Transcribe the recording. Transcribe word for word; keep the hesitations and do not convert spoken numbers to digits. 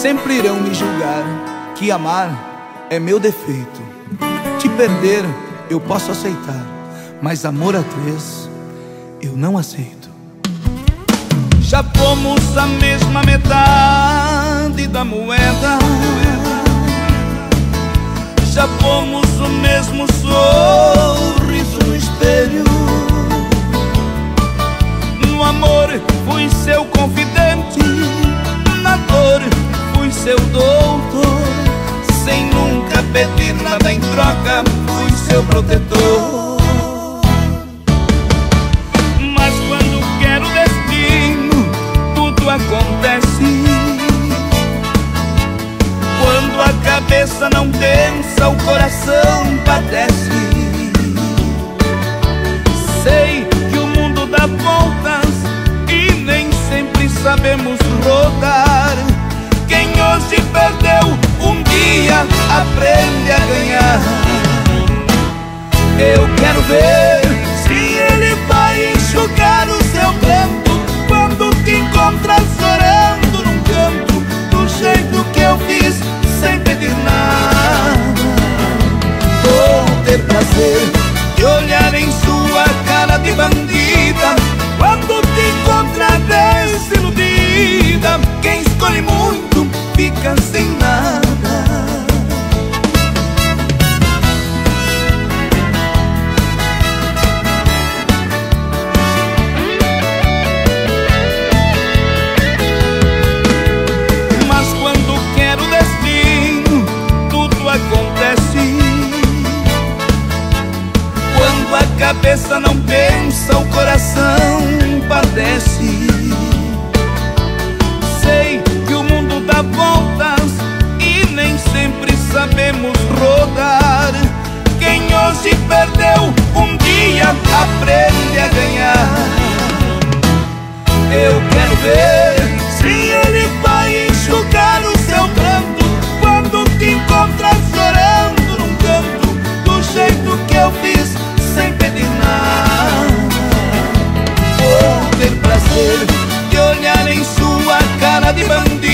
sempre irão me julgar que amar é meu defeito. Te perder eu posso aceitar, mas amor a três eu não aceito. Já fomos a mesma metade da moeda, já fomos o mesmo sorriso no espelho. No amor fui seu confidente, na dor fui seu doutor. Sem nunca pedir nada em troca, fui seu protetor. Acontece quando a cabeça não tensa, o coração padece. Sei que o mundo dá voltas e nem sempre sabemos rodar. Quem hoje perdeu, um dia aprende a ganhar. Eu quero ver se ele vai enxugar o seu pranto quando te encontras chorando num canto, do jeito que eu fiz, sem pedir nada. Vou ter prazer de olhar em sua cara de bandida quando te encontrar desiludida. Quem escolhe muito fica sem nada. A cabeça não pensa, o coração padece. Sei que o mundo dá voltas e nem sempre sabemos rodar. Quem hoje perdeu, um dia aprende a ganhar. Eu quero ver se ele vai enxugar o seu pranto quando te encontras chorando num canto, do jeito que eu fiz, sem pedir nada. Vou ter prazer de olhar em sua cara de bandido